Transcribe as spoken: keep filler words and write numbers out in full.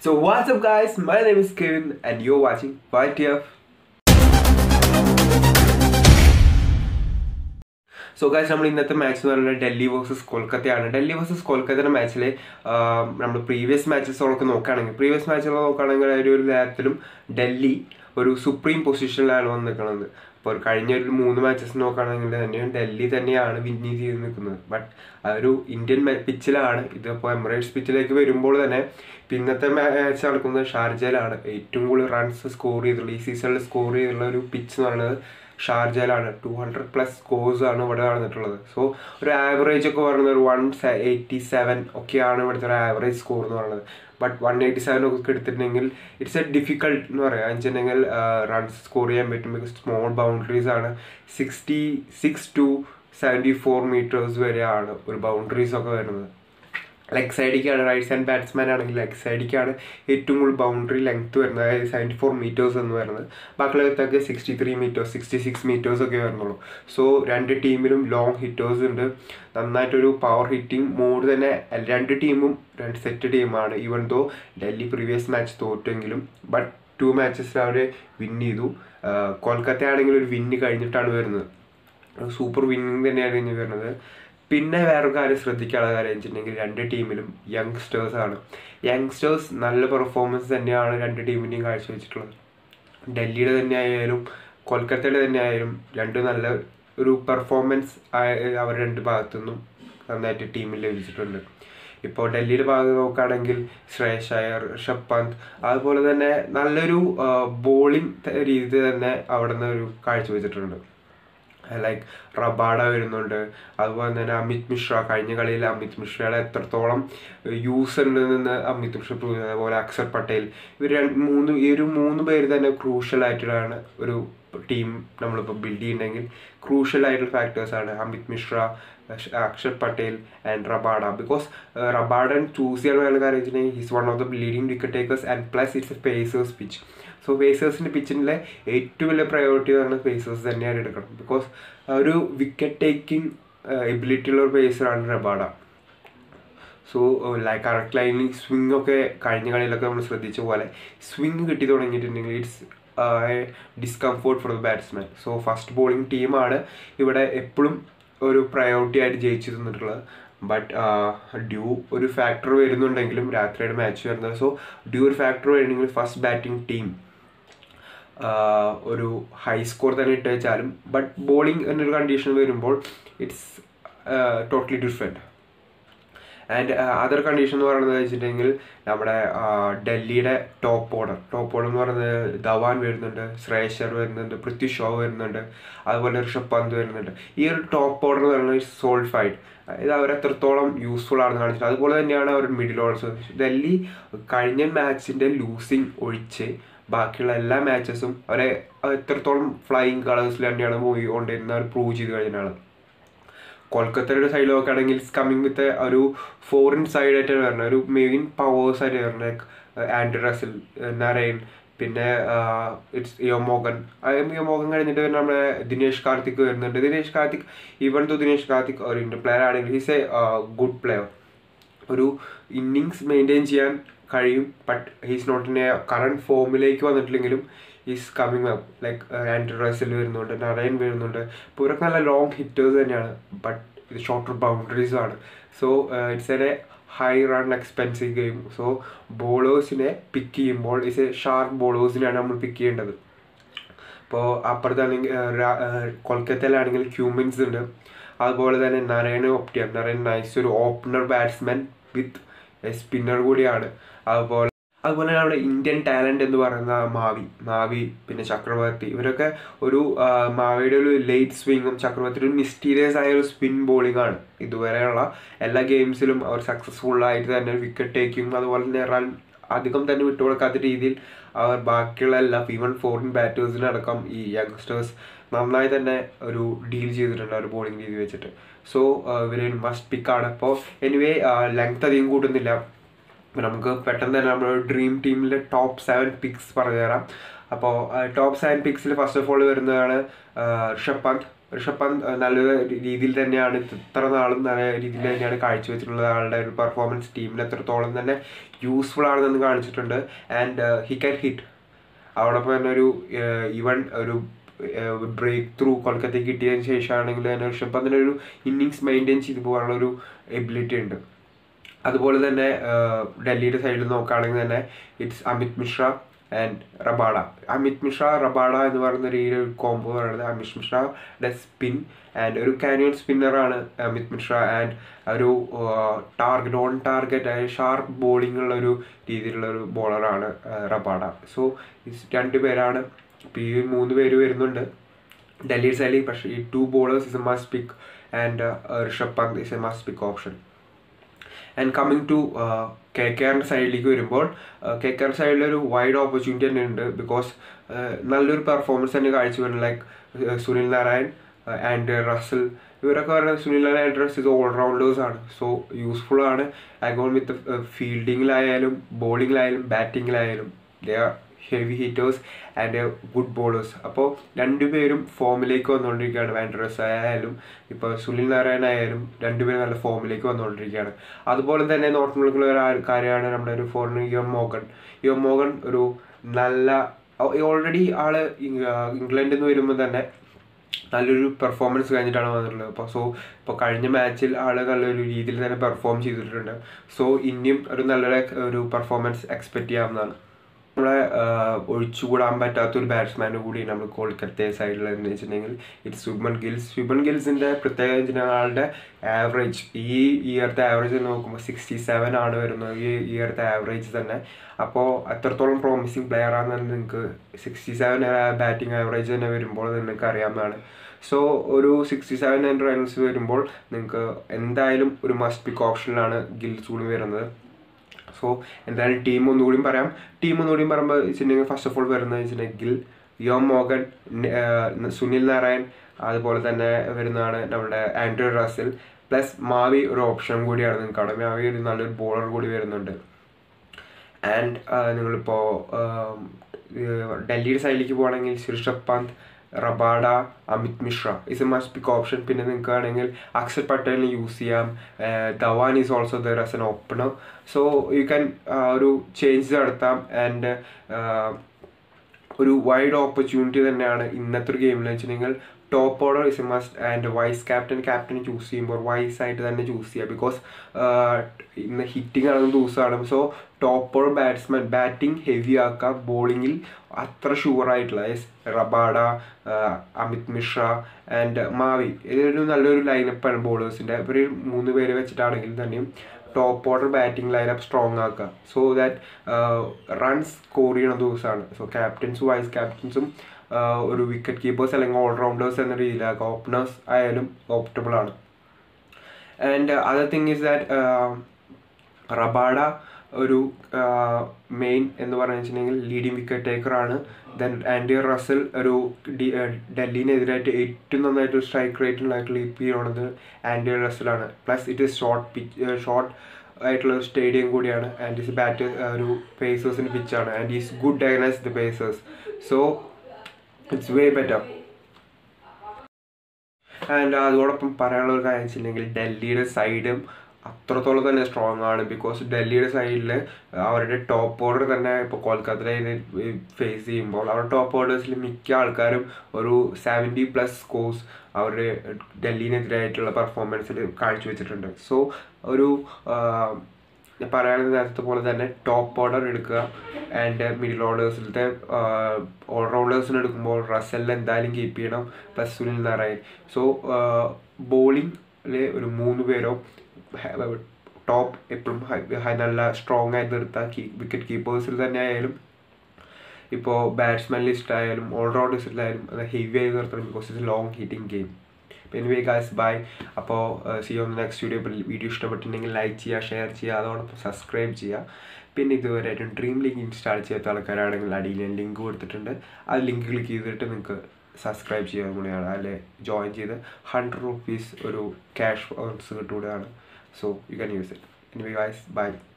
So what's up guys, my name is Kevin and you're watching Y T F. So guys നമ്മൾ ഇന്നത്തെ match എന്ന് പറയുന്നത് Delhi versus കൊൽക്കത്തയാണ്. Delhi versus കൊൽക്കത്തയുടെ മാച്ചിലെ നമ്മൾ പ്രീവിയസ് മാച്ചസോടൊക്കെ നോക്കുകയാണെങ്കിൽ പ്രീവിയസ് മാച്ചുകൾ നോക്കുകയാണെങ്കിൽ ഒരു നേരത്തിലും ഡൽഹി ഒരു സുപ്രീം പൊസിഷനിലാണ് വന്ന് നിൽക്കുന്നത്. അപ്പോൾ കഴിഞ്ഞ ഒരു മൂന്ന് മാച്ചസ് നോക്കുകയാണെങ്കിൽ തന്നെയും ഡൽഹി തന്നെയാണ് വിന്നിങ് ചെയ്ത് നിൽക്കുന്നത്. ബട്ട് ആ ഒരു ഇന്ത്യൻ പിച്ചിലാണ് ഇതിപ്പോൾ എമിറേറ്റ്സ് പിച്ചിലേക്ക് വരുമ്പോൾ തന്നെ ഇന്നത്തെ മാച്ച് നടക്കുന്നത് ഷാർജയിലാണ്. ഏറ്റവും കൂടുതൽ റൺസ് സ്കോർ ചെയ്തുള്ള ഈ സീസണിൽ സ്കോർ ചെയ്തുള്ള ഒരു പിച്ച് എന്ന് പറയുന്നത് ഷാർജയിലാണ്. ടു ഹൺഡ്രഡ് പ്ലസ് സ്കോഴ്സ് ആണ് ഇവിടെ നടന്നിട്ടുള്ളത്. സോ ഒരു ആവറേജ് ഒക്കെ പറയുന്നത് ഒരു വൺ എയ്റ്റി സെവൻ ഒക്കെയാണ് ഇവിടുത്തെ ഒരു ആവറേജ് സ്കോർ എന്ന് പറയുന്നത്. ബട്ട് വൺ എയ്റ്റി സെവൻ ഒക്കെ എടുത്തിട്ടുണ്ടെങ്കിൽ ഇറ്റ്സ് എ ഡിഫിക്കൾട്ട് എന്ന് പറയാം. വെച്ചിട്ടുണ്ടെങ്കിൽ റൺസ് സ്കോർ ചെയ്യാൻ പറ്റും. ബിക്കോസ് സ്മോൾ ബൗണ്ടറീസ് ആണ്. Sixty six to seventy four metres വരെയാണ് ഒരു ബൗണ്ടറീസ് ഒക്കെ വരുന്നത്. ലെഗ് സൈഡിക്കാണ്, റൈറ്റ് സൈഡ് ബാറ്റ്സ്മാൻ ആണെങ്കിൽ ലെഗ് സൈഡിക്കാണ് ഏറ്റവും കൂടുതൽ ബൗണ്ടറി ലെങ്ത്ത് വരുന്നത്, അതായത് സെവൻറ്റി ഫോർ മീറ്റേഴ്സ് എന്ന് പറയുന്നത്. ബാക്കിയുള്ളതൊക്കെ sixty three metres sixty six metres ഒക്കെ വരുന്നുള്ളൂ. സോ രണ്ട് ടീമിലും ലോങ് ഹിറ്റേഴ്സ് ഉണ്ട്. നന്നായിട്ടൊരു പവർ ഹിറ്റിംഗ് മോഡ് തന്നെ രണ്ട് ടീമും രണ്ട് സെറ്റ് ടീമാണ്. Even though Delhi previous match തോറ്റെങ്കിലും ബട്ട് ടു മാച്ചസിൽ അവർ വിൻ ചെയ്തു. കൊൽക്കത്ത ആണെങ്കിൽ ഒരു വിന്ന് കഴിഞ്ഞിട്ടാണ് വരുന്നത്, സൂപ്പർ വിന്നിങ് തന്നെയാണ് ഇനി വരുന്നത്. പിന്നെ വേറൊരു കാര്യം ശ്രദ്ധിക്കാനുള്ള കാര്യം വെച്ചിട്ടുണ്ടെങ്കിൽ രണ്ട് ടീമിലും യങ്സ്റ്റേഴ്സാണ്. യങ്സ്റ്റേഴ്സ് നല്ല പെർഫോമൻസ് തന്നെയാണ് രണ്ട് ടീമിൻ്റെയും കാഴ്ചവെച്ചിട്ടുള്ളത്. ഡൽഹിയുടെ തന്നെ ആയാലും കൊൽക്കത്തയുടെ തന്നെ ആയാലും രണ്ട് നല്ല ഒരു പെർഫോമൻസ് അവർ രണ്ട് ഭാഗത്തു നിന്നും നന്നായിട്ട് ടീമിൽ ലഭിച്ചിട്ടുണ്ട്. ഇപ്പോൾ ഡൽഹിയുടെ ഭാഗത്ത് നോക്കുകയാണെങ്കിൽ ശ്രേയസ് അയ്യർ, ഋഷഭ് പന്ത്, അതുപോലെ തന്നെ നല്ലൊരു ബോളിംഗ് രീതി തന്നെ അവിടെ നിന്ന് ഒരു കാഴ്ചവെച്ചിട്ടുണ്ട്. ലൈക്ക് റബാഡ വരുന്നുണ്ട്, അതുപോലെ തന്നെ അമിത് മിശ്ര. കഴിഞ്ഞ കളിയിൽ അമിത് മിശ്രയുടെ എത്രത്തോളം യൂസ് ഉണ്ടെന്ന് നിന്ന് അമിത് മിശ്ര പ്രൂവ് ചെയ്തത്. അതുപോലെ അക്ഷർ പട്ടേൽ. ഇവർ രണ്ട് മൂന്ന് ഈ ഒരു മൂന്ന് പേര് തന്നെ ക്രൂഷ്യലായിട്ടുള്ളതാണ് ഒരു ടീം നമ്മളിപ്പോൾ ബിൽഡ് ചെയ്യുന്നുണ്ടെങ്കിൽ ക്രൂഷ്യലായിട്ടുള്ള ഫാക്ടേഴ്സാണ് Amit Mishra, Akshar Patel and Rabada. Because Rabada choose ചെയ്യാൻ വേണ്ട കാര്യം വെച്ചിട്ടുണ്ടെങ്കിൽ his one of the leading wicket takers and plus it's a pacers pitch. So പേസേഴ്സിൻ്റെ പിച്ചിൻ്റെ ഏറ്റവും വലിയ പ്രയോറിറ്റി ആണ് പേസേഴ്സ് തന്നെയാണ് എടുക്കണം. ബിക്കോസ് ഒരു വിക്കറ്റ് ടേക്കിംഗ് എബിലിറ്റി ഉള്ള ഒരു പേസറാണ് റബാഡ. സോ ലൈക്ക് കറക്റ്റ് ലൈനിൽ സ്വിംഗ് ഒക്കെ കഴിഞ്ഞ കളിയിലൊക്കെ നമ്മൾ ശ്രദ്ധിച്ച പോലെ സ്വിംഗ് കിട്ടി തുടങ്ങിയിട്ടുണ്ടെങ്കിൽ it's discomfort for the batsman. So first bowling ടീമാണ് ഇവിടെ എപ്പോഴും ഒരു പ്രയോറിറ്റി ആയിട്ട് ജയിച്ചു തന്നിട്ടുള്ളത്. ബട്ട് ഡ്യൂ ഒരു ഫാക്ടർ വരുന്നുണ്ടെങ്കിലും രാത്രിയുടെ മാച്ച് വരുന്നത്. സോ ഡ്യൂ ഒരു ഫാക്ടർ വരുന്നെങ്കിൽ ഫസ്റ്റ് ബാറ്റിംഗ് ടീം ഒരു ഹൈ സ്കോർ തന്നെ ഇട്ട് വെച്ചാലും ബട്ട് ബോളിംഗ് എന്നൊരു കണ്ടീഷൻ വരുമ്പോൾ it's totally different. And other condition എന്ന് പറയുന്നത് വെച്ചിട്ടുണ്ടെങ്കിൽ നമ്മുടെ ഡൽഹിയുടെ ടോപ്പ് ഓർഡർ ടോപ്പ് ഓർഡർ എന്ന് പറയുന്നത് ധവാൻ വരുന്നുണ്ട്, ശ്രേയസ് അയ്യർ വരുന്നുണ്ട്, പൃഥ്വി ഷോ വരുന്നുണ്ട്, അതുപോലെ ഋഷഭ് പന്ത് വരുന്നുണ്ട്. ഈ ഒരു ടോപ്പ് ഓർഡർ എന്ന് പറയുന്നത് സോൾഫൈഡ്, ഇത് അവരെത്രത്തോളം യൂസ്ഫുൾ ആണെന്ന് കാണിച്ചത്. അതുപോലെ തന്നെയാണ് അവർ മിഡിൽ ഓർഡേഴ്സ്. ഡൽഹി കഴിഞ്ഞ മാച്ചിൻ്റെ ലൂസിങ് ഒഴിച്ച് ബാക്കിയുള്ള എല്ലാ മാച്ചസും അവരെ എത്രത്തോളം ഫ്ലൈയിങ് കളേഴ്സിൽ തന്നെയാണ് മൂവ് കൊണ്ടിരുന്നത് അവർ പ്രൂവ് ചെയ്ത് കഴിഞ്ഞാണ്. കൊൽക്കത്തയുടെ സൈഡിൽ നോക്കുകയാണെങ്കിൽ ഇറ്റ്സ് കമ്മിങ് വിത്ത് ഒരു ഫോറിൻ സൈഡായിട്ടാണ് വരുന്നത്, ഒരു മെയിൻ പവേഴ്സായിട്ട് വരുന്നത്. ആൻഡ്രെ റസൽ, നരൈൻ, പിന്നെ ഇറ്റ്സ് യോ മോഗൻ. യോ മോഗൻ കഴിഞ്ഞിട്ട് വരുന്ന നമ്മുടെ ദിനേഷ് കാർത്തിക് വരുന്നുണ്ട്. ദിനേഷ് കാർത്തിക് ഈവൻ ദോ ദിനേഷ് കാർത്തിക് ഒരു ഇന്ത്യൻ പ്ലെയർ ആണെങ്കിൽ ഹിസ് എ ഗുഡ് പ്ലെയർ. ഒരു ഇന്നിങ്സ് മെയിൻറ്റെയിൻ ചെയ്യാൻ കഴിയും. But his not in a current ഫോമിലേക്ക് വന്നിട്ടില്ലെങ്കിലും is coming up. Like Andre Russell വരുന്നുണ്ട്, നരൈൻ വരുന്നുണ്ട്. ഇപ്പോൾ ഇവരൊക്കെ നല്ല ലോങ് ഹിറ്റേഴ്സ് തന്നെയാണ്. ബട്ട് ഇത് ഷോർട്ടർ ബൗണ്ടറീസുമാണ്. So it's a high run expensive game. So ബോളേഴ്സിനെ പിക്ക് ചെയ്യുമ്പോൾ ഇറ്റ്സ് എ ഷാർപ്പ് ബോളേഴ്സിനെയാണ് നമ്മൾ പിക്ക് ചെയ്യേണ്ടത്. ഇപ്പോൾ അപ്പുറത്താണെങ്കിൽ കൊൽക്കത്തയിലാണെങ്കിൽ ക്യൂമിൻസ് ഉണ്ട്, അതുപോലെ തന്നെ നരൈൻ ഓപ്റ്റ് ചെയ്യാം. നരൈൻ നൈസ് ഒരു ഓപ്പണർ ബാറ്റ്സ്മാൻ വിത്ത് സ്പിന്നർ കൂടിയാണ്. അതുപോലെ അതുപോലെ നമ്മുടെ ഇന്ത്യൻ ടാലൻറ്റ് എന്ന് പറയുന്ന മാവി മാവി പിന്നെ ചക്രവർത്തി. ഇവരൊക്കെ ഒരു മാവിയുടെ ഒരു ലേറ്റ് സ്വിങ്ങും ചക്രവർത്തിയുടെ ഒരു മിസ്റ്റീരിയസ് ആയ ഒരു സ്പിൻ ബോളിങ്ങാണ്. ഇതുവരെയുള്ള എല്ലാ ഗെയിംസിലും അവർ സക്സസ്ഫുള്ളായിട്ട് തന്നെ വിക്കറ്റ് ടേക്കിങ്ങും അതുപോലെ തന്നെ റൺ അധികം തന്നെ വിട്ടുകൊടുക്കാത്ത രീതിയിൽ അവർ ബാക്കിയുള്ള എല്ലാ ഈവൺ ഫോറിൻ ബാറ്റേഴ്സിനടക്കം ഈ യങ്സ്റ്റേഴ്സ് നന്നായി തന്നെ ഒരു ഡീൽ ചെയ്തിട്ടുണ്ട് ഒരു ബോളിംഗ് രീതി വെച്ചിട്ട്. സോ ഇവര് മസ്റ്റ് പിക്കാണ്. അപ്പോൾ എനിവേ ലെങ്ത് അധികം കൂട്ടുന്നില്ല, നമുക്ക് പെട്ടെന്ന് തന്നെ നമ്മൾ ഡ്രീം ടീമിലെ ടോപ്പ് സെവൻ പിക്സ് പറഞ്ഞു തരാം. അപ്പോൾ ടോപ്പ് സെവൻ പിക്സിൽ ഫസ്റ്റ് ഓഫ് ഓൾ വരുന്നതാണ് ഋഷഭ് പന്ത്. ഋഷഭ് പന്ത് നല്ല രീതിയിൽ തന്നെയാണ് ഇത്ര നാളും നല്ല രീതിയിൽ തന്നെയാണ് കാഴ്ചവെച്ചിട്ടുള്ളത്. ആളുടെ ഒരു പെർഫോമൻസ് ടീമിന് എത്രത്തോളം തന്നെ യൂസ്ഫുൾ ആണെന്ന് കാണിച്ചിട്ടുണ്ട്. And he can hit. അതോടൊപ്പം തന്നെ ഒരു ഈവൺ ഒരു ബ്രേക്ക് ത്രൂ കൊൽക്കത്തയ്ക്ക് കിട്ടിയതിന് ശേഷമാണെങ്കിൽ തന്നെ ഋഷഭ് പന്തിന് ഒരു ഇന്നിങ്സ് മെയിൻറ്റെയിൻ ചെയ്തു പോകാനുള്ളൊരു എബിലിറ്റി ഉണ്ട്. അതുപോലെ തന്നെ ഡൽഹിയുടെ സൈഡിൽ നോക്കുകയാണെങ്കിൽ തന്നെ it's Amit Mishra and Rabada. Amit Mishra Rabada എന്ന് പറയുന്ന ഒരു ഒരു കോംബോ പറയുന്നത് അമിത് മിശ്രയുടെ സ്പിൻ ആൻഡ് ഒരു കാനിയൻ സ്പിന്നറാണ് അമിത് മിശ്ര. ആൻഡ് ഒരു ടാർഗറ്റ് ഓൺ ടാർഗറ്റ് ആയ ഷാർപ്പ് ബോളിങ്ങുള്ളൊരു രീതിയിലുള്ളൊരു ബോളറാണ് റബാഡ. സോ രണ്ട് പേരാണ് ഇപ്പോൾ ഈ മൂന്ന് പേര് വരുന്നുണ്ട് ഡൽഹി സൈഡിൽ. പക്ഷേ ഈ two bowlers is a must pick and Rishabh Pant is a must pick option. And coming to K K ആറിൻ്റെ സൈഡിലേക്ക് വരുമ്പോൾ കെ കെ ആർ സൈഡിലൊരു വൈഡ് ഓപ്പർച്യൂണിറ്റി തന്നെ ഉണ്ട്. ബിക്കോസ് നല്ലൊരു പെർഫോമൻസ് തന്നെ കാഴ്ചവെക്കണം. Like Sunil Narayan, Andre Russell, ഇവരൊക്കെ പറഞ്ഞാൽ സുനിൽ നാരായൺ ആൻഡ്രെ റസൽ ഇത് ഓൾറൗണ്ടേഴ്സാണ്. സോ യൂസ്ഫുള്ളാണ് അക്കോർഡിംഗ് വിത്ത് ഫീൽഡിങ്ങിലായാലും ബോളിങ്ങിലായാലും ബാറ്റിങ്ങിലായാലും. They are heavy hitters and good bowlers. അപ്പോൾ രണ്ടുപേരും ഫോമിലേക്ക് വന്നുകൊണ്ടിരിക്കുകയാണ്. ആൻഡ്രസ് ആയാലും ഇപ്പോൾ സുനിൽ നാരായൺ ആയാലും രണ്ടുപേരും നല്ല ഫോമിലേക്ക് വന്നുകൊണ്ടിരിക്കുകയാണ്. അതുപോലെ തന്നെ നോർത്ത് ഇന്ത്യക്കുള്ള ഒരു ആൾക്കാരെയാണ് നമ്മുടെ ഒരു foreigner Eoin Morgan. Eoin Morgan ഒരു നല്ല ഓൾറെഡി ആൾ ഇംഗ്ലണ്ടിൽ നിന്ന് വരുമ്പോൾ തന്നെ നല്ലൊരു പെർഫോമൻസ് കഴിഞ്ഞിട്ടാണ് വന്നിട്ടുള്ളത്. അപ്പോൾ സോ ഇപ്പോൾ കഴിഞ്ഞ മാച്ചിൽ ആൾ നല്ലൊരു രീതിയിൽ തന്നെ പെർഫോം ചെയ്തിട്ടുണ്ട്. സോ ഇനിയും ഒരു നല്ലൊരു ഒരു പെർഫോമൻസ് എക്സ്പെക്റ്റ് ചെയ്യാവുന്നതാണ്. നമ്മളെ ഒഴിച്ചുകൂടാൻ പറ്റാത്തൊരു ബാറ്റ്സ്മാൻ കൂടി നമ്മൾ കൊൽക്കത്ത സൈഡിൽ എന്ന് വെച്ചിട്ടുണ്ടെങ്കിൽ ഇറ്റ് ശുഭ്മൻ ഗിൽ. ശുഭ്മൻ ഗിൽസിൻ്റെ പ്രത്യേകത വെച്ചിട്ടുണ്ടെങ്കിൽ ആളുടെ ആവറേജ് ഈ ഇയറത്തെ ആവറേജ് നോക്കുമ്പോൾ സിക്സ്റ്റി സെവൻ ആണ് വരുന്നത് ഈ ഇയറത്തെ ആവറേജ് തന്നെ. അപ്പോൾ അത്രത്തോളം പ്രോമിസിങ് പ്ലെയർ ആണെന്ന് നിങ്ങൾക്ക് സിക്സ്റ്റി സെവൻ ബാറ്റിംഗ് ആവറേജ് തന്നെ വരുമ്പോൾ നിങ്ങൾക്ക് അറിയാവുന്നതാണ്. സോ ഒരു സിക്സ്റ്റി സെവൻ ഹൺഡ്രഡ് റൺസ് വരുമ്പോൾ നിങ്ങൾക്ക് എന്തായാലും ഒരു മസ്റ്റ് പിക്ക് ഓപ്ഷനിലാണ് ഗിൽസ് കൂടി വരുന്നത്. സോ എന്തായാലും ടീം ഒന്നുകൂടി പറയാം. ടീം ഒന്നുകൂടി പറയുമ്പോൾ വെച്ചിട്ടുണ്ടെങ്കിൽ ഫസ്റ്റ് ഓഫ് ഓൾ വരുന്നത് വെച്ചിട്ടുണ്ടെങ്കിൽ Gill, Eoin Morgan, Sunil Narine, അതുപോലെ തന്നെ വരുന്നതാണ് നമ്മുടെ ആൻഡ്രൂ റസൽ, പ്ലസ് മാവി ഒരു ഓപ്ഷൻ കൂടിയാണ് നിങ്ങൾക്ക് അവിടെ. മാവി ഒരു നല്ലൊരു ബോളർ കൂടി വരുന്നുണ്ട്. ആൻഡ് നിങ്ങളിപ്പോൾ ഡൽഹിയുടെ സൈഡിലേക്ക് പോകുകയാണെങ്കിൽ Rishabh Pant, Rabada, Amit Mishra is a must pick option. പിന്നെ നിങ്ങൾക്ക് ആണെങ്കിൽ അക്ഷർ പട്ടേലിനെ യൂസ് ചെയ്യാം. Dhawan is also there as an opener. So you can ഒരു ചേഞ്ച് നടത്താം. ആൻഡ് ഒരു വൈഡ് ഓപ്പർച്യൂണിറ്റി തന്നെയാണ് ഇന്നത്തെ ഒരു ഗെയിമിൽ വെച്ചിട്ടുണ്ടെങ്കിൽ. Top order is a must and vice captain captain choose ചെയ്യുമ്പോൾ വൈസ് ആയിട്ട് തന്നെ ചൂസ് ചെയ്യുക. ബിക്കോസ് ഇന്ന് ഹിറ്റിംഗ് നടന്ന ദിവസമാണ്. So top order batsman batting heavy ആക്കുക. ബോളിങ്ങിൽ അത്ര ഷുവറായിട്ടുള്ള yes Rabada, Amit Mishra and Mavi ഇതൊരു നല്ലൊരു ലൈനപ്പാണ് ബോളേഴ്സിൻ്റെ. ഇവർ മൂന്ന് പേര് വെച്ചിട്ടാണെങ്കിൽ തന്നെയും top order batting lineup strong ആക്കുക. സോ ദാറ്റ് റൺസ് സ്കോർ ചെയ്യണ ദിവസമാണ്. സോ ക്യാപ്റ്റൻസും വൈസ് ക്യാപ്റ്റൻസും ഒരു വിക്കറ്റ് കീപ്പേഴ്സ് അല്ലെങ്കിൽ ഓൾറൗണ്ടേഴ്സ് എന്ന രീതിയിലാക്കുക. ഓപ്പണേഴ്സ് ആയാലും ഓപ്റ്റബിളാണ്. And other thing is that Rabada ഒരു മെയിൻ എന്ന് പറഞ്ഞു വെച്ചിട്ടുണ്ടെങ്കിൽ ലീഡിങ് വിക്കറ്റ് ടേക്കറാണ്. ദെൻ ആൻഡ്രെ റസൽ ഒരു ഡി ഡൽഹിനെതിരായിട്ട് ഏറ്റവും നന്നായിട്ട് സ്ട്രൈക്ക് റേറ്റിലായിട്ടുള്ള ഇപ്പോൾ ചെയ്യുന്നത് ആൻഡ്രെ റസലാണ്. Plus it is short pitch short ആയിട്ടുള്ള സ്റ്റേഡിയം കൂടിയാണ്. ആൻഡ് ഇസ് ബാറ്റ് ഒരു പേസേഴ്സിൻ്റെ പിച്ചാണ്. And is good against the pacers. So it's way better. And അതോടൊപ്പം പറയാനുള്ള ഒരു കാര്യം വെച്ചിട്ടുണ്ടെങ്കിൽ ഡൽഹിയുടെ സൈഡും അത്രത്തോളം തന്നെ സ്ട്രോങ് ആണ്. ബിക്കോസ് ഡൽഹിയുടെ സൈഡിൽ അവരുടെ ടോപ്പ് ഓർഡർ തന്നെ ഇപ്പോൾ കൊൽക്കത്തയിലെ ഫേസ് ചെയ്യുമ്പോൾ അവരുടെ ടോപ്പ് ഓർഡേഴ്സിൽ മിക്ക ആൾക്കാരും ഒരു സെവൻറ്റി പ്ലസ് സ്കോർസ് അവരുടെ ഡൽഹിനെതിരായിട്ടുള്ള പെർഫോമൻസിൽ കാഴ്ചവെച്ചിട്ടുണ്ട്. സോ ഒരു പറയാനുള്ള നേരത്തെ പോലെ തന്നെ ടോപ്പ് ഓർഡർ എടുക്കുക. ആൻഡ് മിഡിൽ ഓർഡേഴ്സിലത്തെ ഓൾറൗണ്ടേഴ്സിന് എടുക്കുമ്പോൾ റസലിൽ എന്തായാലും കീപ്പ് ചെയ്യണം, പ്ലസ് സുനിൽ നാരായൺ. സോ ബോളിംഗിൽ ഒരു മൂന്ന് പേരോ ടോപ്പ് എപ്പോഴും നല്ല സ്ട്രോങ് ആയി നിർത്താം. കീ വിക്കറ്റ് കീപ്പേഴ്സിൽ തന്നെ ആയാലും ഇപ്പോൾ ബാറ്റ്സ്മാൻ ലിസ്റ്റിലായാലും ഓൾറൗണ്ടേഴ്സിലായാലും അത് ഹെവി ആയി നിർത്തണം. Because it's long hitting game. Anyway guys bye. അപ്പോൾ see you on the next video. Video ഇഷ്ടപ്പെട്ടിട്ടുണ്ടെങ്കിൽ ലൈക്ക് ചെയ്യുക, ഷെയർ ചെയ്യുക, അതോടൊപ്പം സബ്സ്ക്രൈബ് ചെയ്യുക. പിന്നെ ഇതുവരെ ആയിട്ടും ഡ്രീം ലിങ്ക് ഇൻസ്റ്റാൾ ചെയ്യാത്ത ആൾക്കാരാണെങ്കിൽ അടിയിൽ ഞാൻ ലിങ്ക് കൊടുത്തിട്ടുണ്ട്. ആ ലിങ്ക് ക്ലിക്ക് ചെയ്തിട്ട് നിങ്ങൾക്ക് സബ്സ്ക്രൈബ് ചെയ്യാൻ കൂടിയാണ് അല്ലെ ജോയിൻ ചെയ്ത് ഹൺഡ്രഡ് റുപ്പീസ് ഒരു ക്യാഷ് ഓൺസ് കിട്ടുകൂടെയാണ്. So you can use it. Anyway guys, bye.